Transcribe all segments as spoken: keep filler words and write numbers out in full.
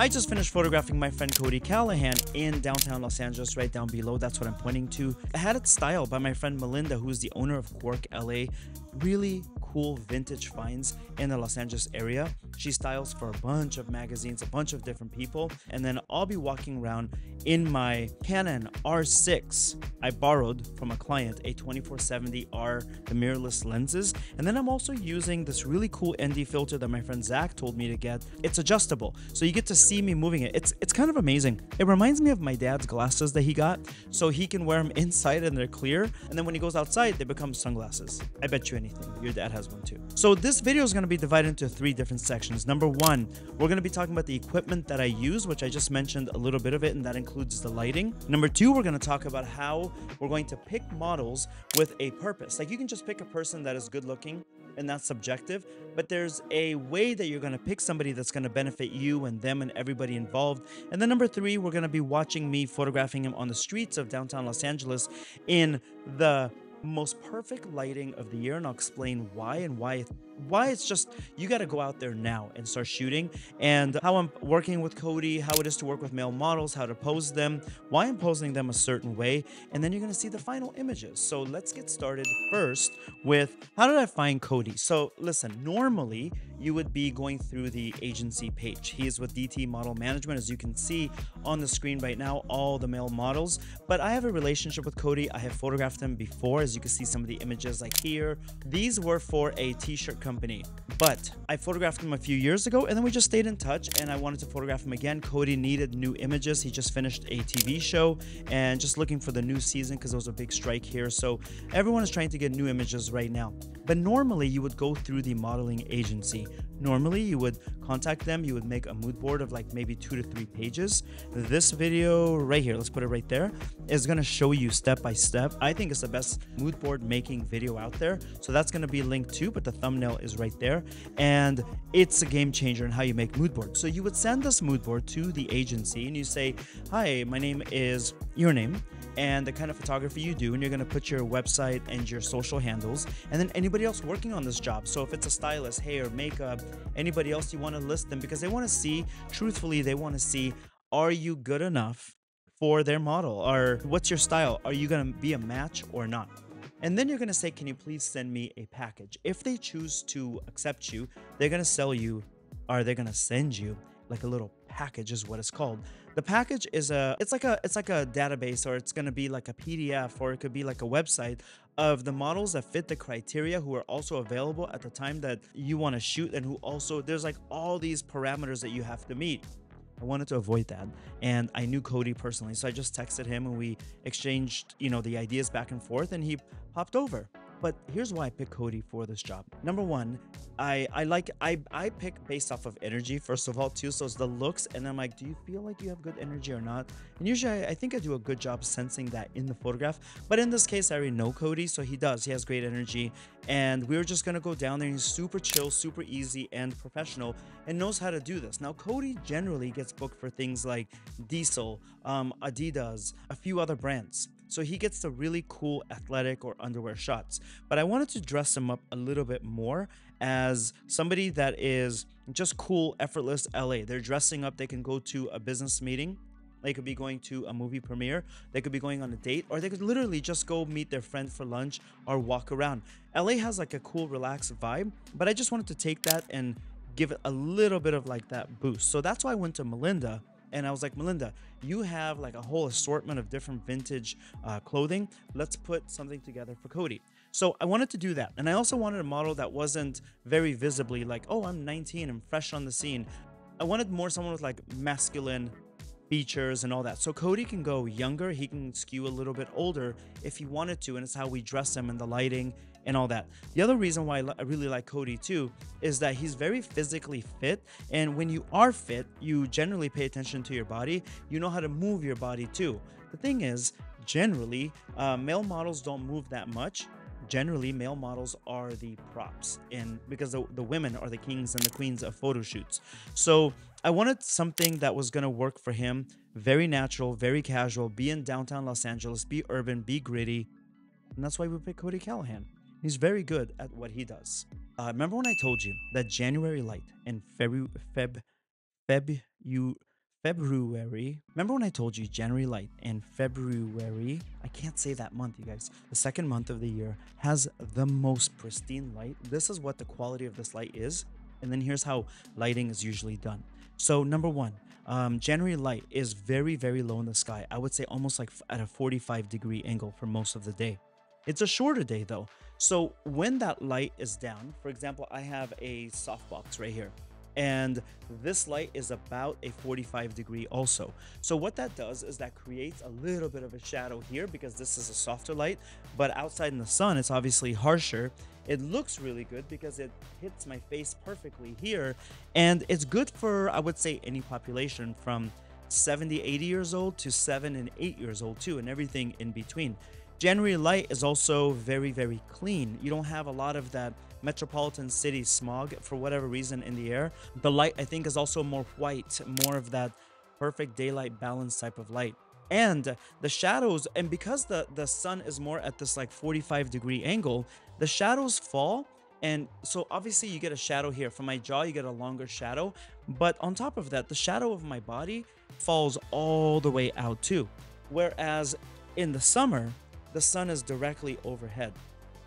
I just finished photographing my friend Cody Callahan in downtown Los Angeles, right down below. That's what I'm pointing to. I had it styled by my friend Melinda, who is the owner of Quark L A. Really cool vintage finds in the Los Angeles area. She styles for a bunch of magazines, a bunch of different people, and then I'll be walking around in my Canon R six I borrowed from a client, a twenty-four seventy R, the mirrorless lenses, and then I'm also using this really cool N D filter that my friend Zach told me to get. It's adjustable, so you get to see me moving it. It's, it's kind of amazing. It reminds me of my dad's glasses that he got, so he can wear them inside and they're clear, and then when he goes outside, they become sunglasses. I bet you anything your dad has one too. So this video is going to be divided into three different sections. Number one, we're going to be talking about the equipment that I use, which I just mentioned a little bit of it, and that includes the lighting. Number two, we're going to talk about how we're going to pick models with a purpose. Like, you can just pick a person that is good looking, and that's subjective, but there's a way that you're going to pick somebody that's going to benefit you and them and everybody involved. And then number three, we're going to be watching me photographing him on the streets of downtown Los Angeles in the most perfect lighting of the year, and I'll explain why and why why it's just, you got to go out there now and start shooting, and how I'm working with Cody, how it is to work with male models, how to pose them, why I'm posing them a certain way, and then you're going to see the final images. So let's get started first with, how did I find Cody? So listen, normally you would be going through the agency page. He is with D T Model Management, as you can see on the screen right now, all the male models. But I have a relationship with Cody. I have photographed him before, as you can see some of the images like here. These were for a t-shirt company, but I photographed him a few years ago, and then we just stayed in touch, and I wanted to photograph him again. Cody needed new images. He just finished a T V show and just looking for the new season because there was a big strike here. So everyone is trying to get new images right now. But normally you would go through the modeling agency. Normally you would contact them, you would make a mood board of like maybe two to three pages. This video right here, let's put it right there, is going to show you step by step. I think it's the best mood board making video out there, so that's going to be linked too, but the thumbnail is right there, and it's a game changer in how you make mood boards. So you would send this mood board to the agency and you say, hi, my name is your name and the kind of photography you do, and you're going to put your website and your social handles, and then anybody else working on this job. So if it's a stylist, hair, makeup, anybody else, you want to list them, because they want to see, truthfully, they want to see, are you good enough for their model, or what's your style? Are you going to be a match or not? And then you're going to say, can you please send me a package? If they choose to accept you, they're going to sell you, or they're going to send you like a little package, is what it's called. The package is a, it's like a, it's like a database, or it's going to be like a P D F, or it could be like a website of the models that fit the criteria, who are also available at the time that you want to shoot, and who also, there's like all these parameters that you have to meet. I wanted to avoid that, and I knew Cody personally, so I just texted him and we exchanged, you know, the ideas back and forth, and he popped over. But here's why I picked Cody for this job. Number one, I, I like, I, I pick based off of energy, first of all, too. So it's the looks. And I'm like, do you feel like you have good energy or not? And usually I, I think I do a good job sensing that in the photograph. But in this case, I already know Cody. So he does, he has great energy. And we were just going to go down there, and he's super chill, super easy and professional, and knows how to do this. Now, Cody generally gets booked for things like Diesel, um, Adidas, a few other brands. So he gets the really cool athletic or underwear shots. But I wanted to dress him up a little bit more as somebody that is just cool, effortless L A. They're dressing up. They can go to a business meeting. They could be going to a movie premiere. They could be going on a date, or they could literally just go meet their friend for lunch or walk around. L A has like a cool, relaxed vibe, but I just wanted to take that and give it a little bit of like that boost. So that's why I went to Melinda. And I was like, Melinda, you have like a whole assortment of different vintage uh, clothing. Let's put something together for Cody. So I wanted to do that. And I also wanted a model that wasn't very visibly like, oh, I'm nineteen, I'm fresh on the scene. I wanted more someone with like masculine features and all that. So Cody can go younger. He can skew a little bit older if he wanted to. And it's how we dress him and the lighting and all that. The other reason why I really like Cody too is that he's very physically fit, and when you are fit, you generally pay attention to your body. You know how to move your body too. The thing is, generally, uh, male models don't move that much. Generally, male models are the props, and because the, the women are the kings and the queens of photo shoots. So I wanted something that was going to work for him. Very natural, very casual, be in downtown Los Angeles, be urban, be gritty. And that's why we picked Cody Callahan. He's very good at what he does. Uh, remember when I told you that January light and February, Feb, Feb, you, February. Remember when I told you January light and February? I can't say that month, you guys. The second month of the year has the most pristine light. This is what the quality of this light is. And then here's how lighting is usually done. So number one, um, January light is very, very low in the sky. I would say almost like at a forty-five degree angle for most of the day. It's a shorter day though. So when that light is down, for example, I have a softbox right here. And this light is about a forty-five degree also. So what that does is that creates a little bit of a shadow here because this is a softer light, but outside in the sun, it's obviously harsher. It looks really good because it hits my face perfectly here. And it's good for, I would say, any population from seventy, eighty years old to seven and eight years old too, and everything in between. January light is also very, very clean. You don't have a lot of that metropolitan city smog for whatever reason in the air. The light, I think, is also more white, more of that perfect daylight balance type of light. And the shadows, and because the, the sun is more at this like forty-five degree angle, the shadows fall. And so obviously you get a shadow here. From my jaw, you get a longer shadow. But on top of that, the shadow of my body falls all the way out too. Whereas in the summer, the sun is directly overhead.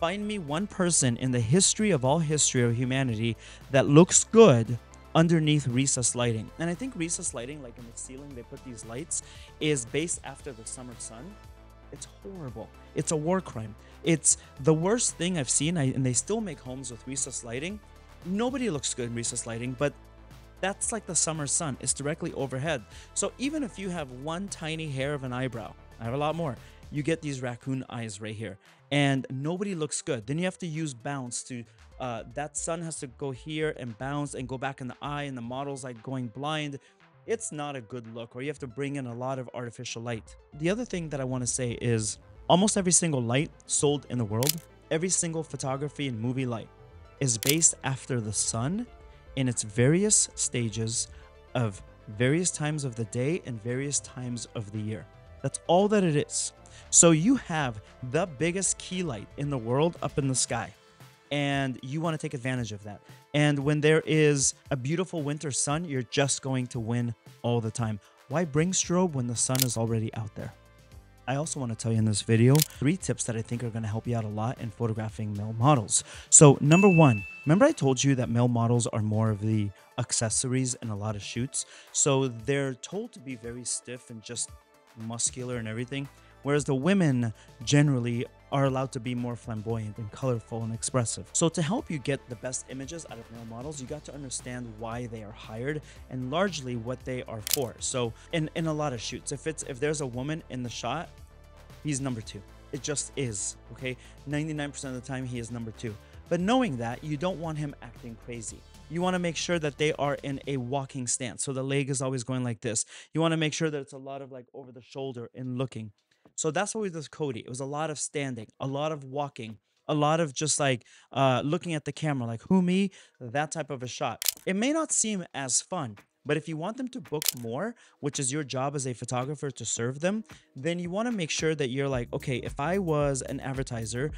Find me one person in the history of all history of humanity that looks good underneath recessed lighting. And I think recessed lighting, like in the ceiling, they put these lights, is based after the summer sun. It's horrible. It's a war crime. It's the worst thing I've seen, I, and they still make homes with recessed lighting. Nobody looks good in recessed lighting, but that's like the summer sun. It's directly overhead. So even if you have one tiny hair of an eyebrow, I have a lot more, you get these raccoon eyes right here and nobody looks good. Then you have to use bounce to, uh, that sun has to go here and bounce and go back in the eye, and the model's like going blind. It's not a good look, or you have to bring in a lot of artificial light. The other thing that I want to say is almost every single light sold in the world, every single photography and movie light is based after the sun in its various stages of various times of the day and various times of the year. That's all that it is. So you have the biggest key light in the world up in the sky, and you want to take advantage of that. And when there is a beautiful winter sun, you're just going to win all the time. Why bring strobe when the sun is already out there? I also want to tell you in this video three tips that I think are going to help you out a lot in photographing male models. So number one, remember I told you that male models are more of the accessories in a lot of shoots. So they're told to be very stiff and just muscular and everything, whereas the women generally are allowed to be more flamboyant and colorful and expressive. So to help you get the best images out of male models, you got to understand why they are hired and largely what they are for. So in, in a lot of shoots, if it's if there's a woman in the shot, he's number two. It just is, okay? ninety-nine percent of the time he is number two. But knowing that, you don't want him acting crazy. You want to make sure that they are in a walking stance. So the leg is always going like this. You want to make sure that it's a lot of like over the shoulder and looking. So that's what we did with Cody. It was a lot of standing, a lot of walking, a lot of just like uh, looking at the camera, like who me, that type of a shot. It may not seem as fun, but if you want them to book more, which is your job as a photographer to serve them, then you want to make sure that you're like, okay, if I was an advertiser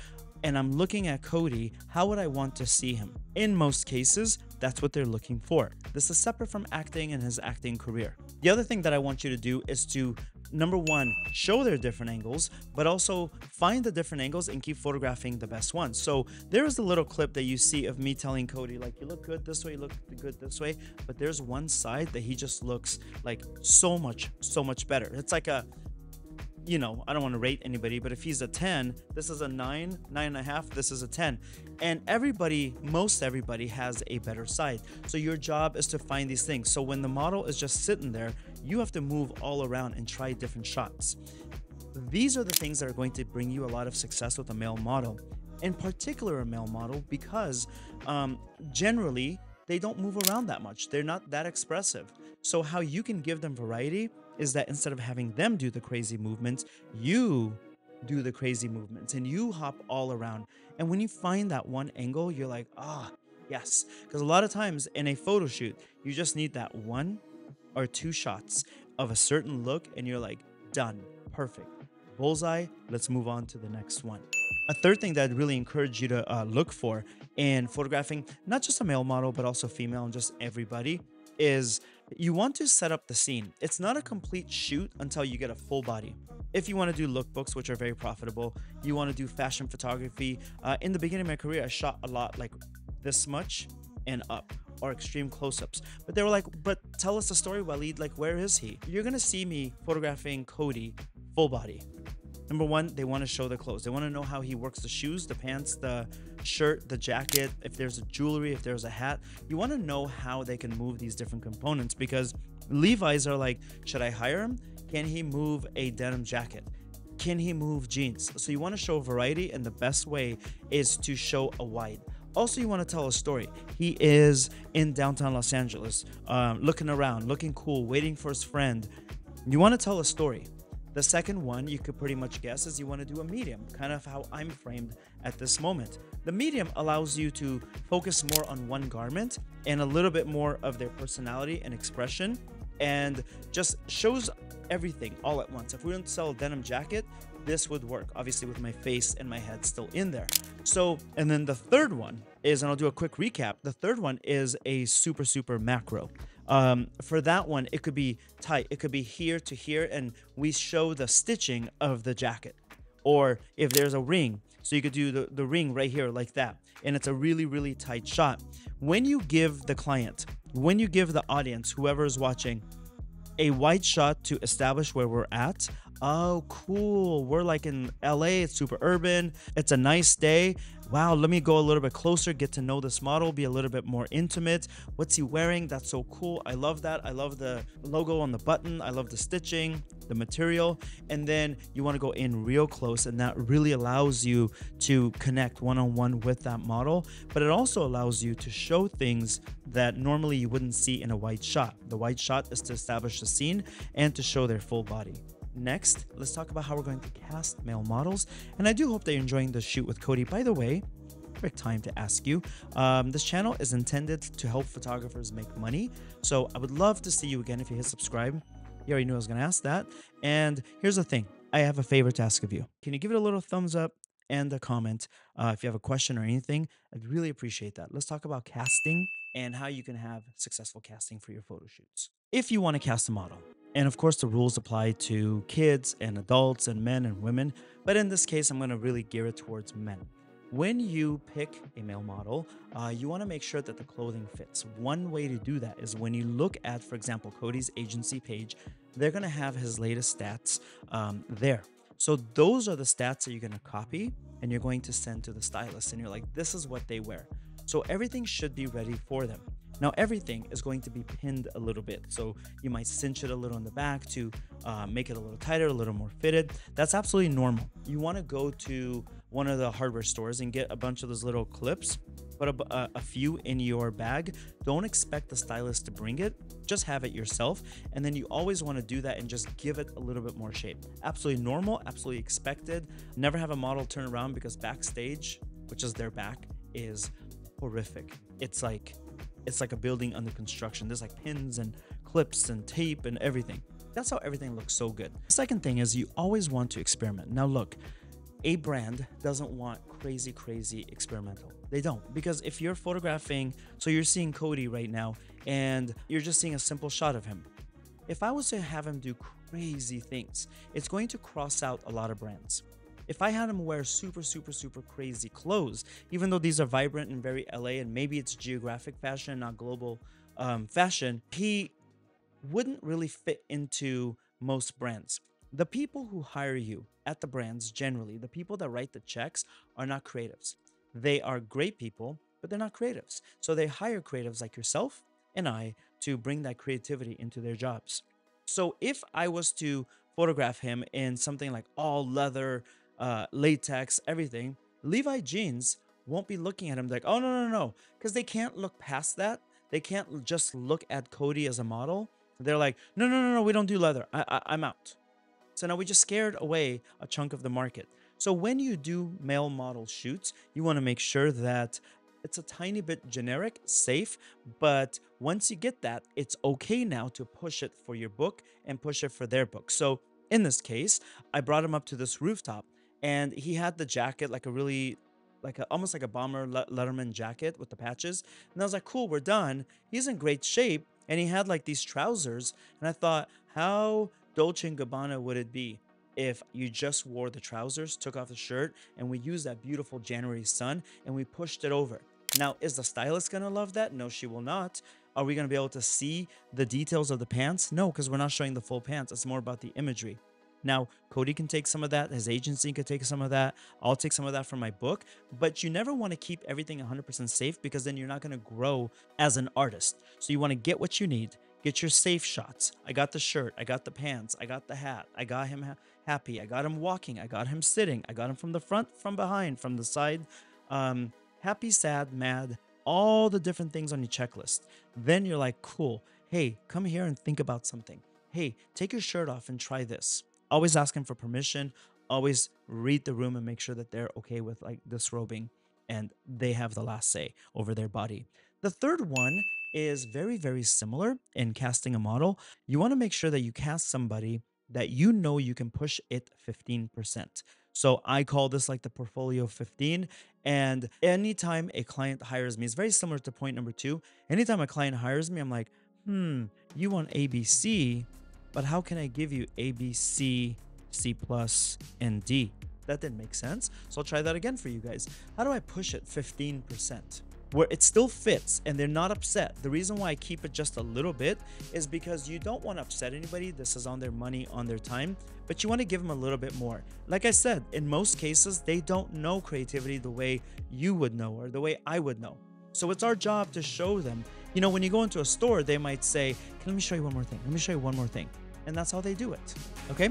and I'm looking at Cody, how would I want to see him? In most cases, that's what they're looking for. This is separate from acting and his acting career. The other thing that I want you to do is to, number one, show their different angles, but also find the different angles and keep photographing the best ones. So there's a little clip that you see of me telling Cody, like, you look good this way, you look good this way, but there's one side that he just looks like so much, so much better. It's like a, you know, I don't want to rate anybody, but if he's a ten, this is a nine, nine and a half, this is a ten. And everybody, most everybody has a better side. So your job is to find these things. So when the model is just sitting there, you have to move all around and try different shots. These are the things that are going to bring you a lot of success with a male model, in particular a male model, because um, generally they don't move around that much. They're not that expressive. So how you can give them variety is that instead of having them do the crazy movements, you do the crazy movements and you hop all around. And when you find that one angle, you're like, ah, yes. Because a lot of times in a photo shoot, you just need that one or two shots of a certain look and you're like, done, perfect. Bullseye, let's move on to the next one. A third thing that I'd really encourage you to uh, look for in photographing, not just a male model, but also female and just everybody, is You want to set up the scene. It's not a complete shoot until you get a full body. If you want to do lookbooks, which are very profitable, you want to do fashion photography. Uh, in the beginning of my career, I shot a lot like this much and up, or extreme close-ups. But they were like, but tell us the story, Walid, like where is he? You're gonna see me photographing Cody full body. Number one, they want to show the clothes. They want to know how he works the shoes, the pants, the shirt, the jacket, if there's a jewelry, if there's a hat. You want to know how they can move these different components, because Levi's are like, should I hire him? Can he move a denim jacket? Can he move jeans? So you want to show variety, and the best way is to show a wide. Also, you want to tell a story. He is in downtown Los Angeles, um, looking around, looking cool, waiting for his friend. You want to tell a story. The second one, you could pretty much guess, is you want to do a medium, kind of how I'm framed at this moment. The medium allows you to focus more on one garment and a little bit more of their personality and expression, and just shows everything all at once. If we don't sell a denim jacket, this would work, obviously, with my face and my head still in there. So, and then the third one is, and I'll do a quick recap, the third one is a super, super macro. Um, for that one, it could be tight. It could be here to here, and we show the stitching of the jacket. Or if there's a ring, so you could do the, the ring right here like that. And it's a really, really tight shot. When you give the client, when you give the audience, whoever is watching, a wide shot to establish where we're at. Oh, cool. We're like in L A. It's super urban. It's a nice day. Wow, let me go a little bit closer, get to know this model, be a little bit more intimate. What's he wearing? That's so cool. I love that. I love the logo on the button. I love the stitching, the material. And then you want to go in real close, and that really allows you to connect one-on-one with that model. But it also allows you to show things that normally you wouldn't see in a wide shot. The wide shot is to establish the scene and to show their full body. Next, let's talk about how we're going to cast male models. And I do hope that you're enjoying the shoot with Cody. By the way, perfect time to ask you. Um, this channel is intended to help photographers make money. So I would love to see you again if you hit subscribe. You already knew I was going to ask that. And here's the thing. I have a favor to ask of you. Can you give it a little thumbs up and a comment uh, if you have a question or anything? I'd really appreciate that. Let's talk about casting and how you can have successful casting for your photo shoots. If you want to cast a model. And of course, the rules apply to kids and adults and men and women. But in this case, I'm going to really gear it towards men. When you pick a male model, uh, you want to make sure that the clothing fits. One way to do that is when you look at, for example, Cody's agency page, they're going to have his latest stats um, there. So those are the stats that you're going to copy and you're going to send to the stylist. And you're like, this is what they wear. So everything should be ready for them. Now, everything is going to be pinned a little bit. So you might cinch it a little in the back to uh, make it a little tighter, a little more fitted. That's absolutely normal. You want to go to one of the hardware stores and get a bunch of those little clips, put a, a, a few in your bag. Don't expect the stylist to bring it. Just have it yourself. And then you always want to do that and just give it a little bit more shape. Absolutely normal, absolutely expected. Never have a model turn around, because backstage, which is their back, is horrific. It's like... It's like a building under construction. There's like pins and clips and tape and everything. That's how everything looks so good. The second thing is you always want to experiment. Now look, a brand doesn't want crazy, crazy experimental. They don't, because if you're photographing, so you're seeing Cody right now and you're just seeing a simple shot of him. If I was to have him do crazy things, it's going to cross out a lot of brands. If I had him wear super, super, super crazy clothes, even though these are vibrant and very L A, and maybe it's geographic fashion, not global um, fashion, he wouldn't really fit into most brands. The people who hire you at the brands, generally, the people that write the checks, are not creatives. They are great people, but they're not creatives. So they hire creatives like yourself and I to bring that creativity into their jobs. So if I was to photograph him in something like all leather, Uh, latex, everything, Levi jeans won't be looking at him like, oh, no, no, no, because they can't look past that. They can't just look at Cody as a model. They're like, no, no, no, no, we don't do leather. I, I, I'm out. So now we just scared away a chunk of the market. So when you do male model shoots, you want to make sure that it's a tiny bit generic, safe, but once you get that, it's okay now to push it for your book and push it for their book. So in this case, I brought him up to this rooftop. And he had the jacket, like a really, like a, almost like a bomber Letterman jacket with the patches. And I was like, cool, we're done. He's in great shape. and he had like these trousers, and I thought, how Dolce and Gabbana would it be if you just wore the trousers, took off the shirt, and we used that beautiful January sun and we pushed it over? Now, is the stylist gonna love that? No, she will not. Are we gonna be able to see the details of the pants? No, because we're not showing the full pants. It's more about the imagery. Now, Cody can take some of that. His agency could take some of that. I'll take some of that from my book. But you never want to keep everything one hundred percent safe, because then you're not going to grow as an artist. So you want to get what you need. Get your safe shots. I got the shirt. I got the pants. I got the hat. I got him ha happy. I got him walking. I got him sitting. I got him from the front, from behind, from the side. Um, happy, sad, mad. All the different things on your checklist. Then you're like, cool. Hey, come here and think about something. Hey, take your shirt off and try this. Always ask him for permission. Always read the room and make sure that they're okay with like disrobing and they have the last say over their body. The third one is very, very similar in casting a model. You want to make sure that you cast somebody that you know you can push it fifteen percent. So I call this like the portfolio fifteen. And anytime a client hires me, it's very similar to point number two. Anytime a client hires me, I'm like, hmm, you want A B C, but how can I give you A, B, C, C plus, and D? That didn't make sense. So I'll try that again for you guys. How do I push it fifteen percent? Where it still fits and they're not upset. The reason why I keep it just a little bit is because you don't want to upset anybody. This is on their money, on their time, but you want to give them a little bit more. Like I said, in most cases, they don't know creativity the way you would know or the way I would know. So it's our job to show them. You know, when you go into a store, they might say, let me show you one more thing. Let me show you one more thing. And that's how they do it. Okay.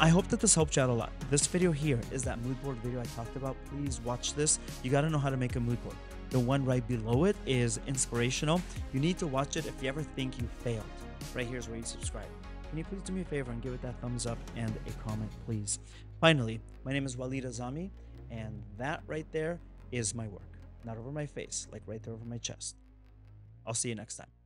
I hope that this helped you out a lot. This video here is that mood board video I talked about. Please watch this. You got to know how to make a mood board. The one right below it is inspirational. You need to watch it if you ever think you failed. Right here is where you subscribe. Can you please do me a favor and give it that thumbs up and a comment, please? Finally, my name is Walid Azami, and that right there is my work. Not over my face, like right there over my chest. I'll see you next time.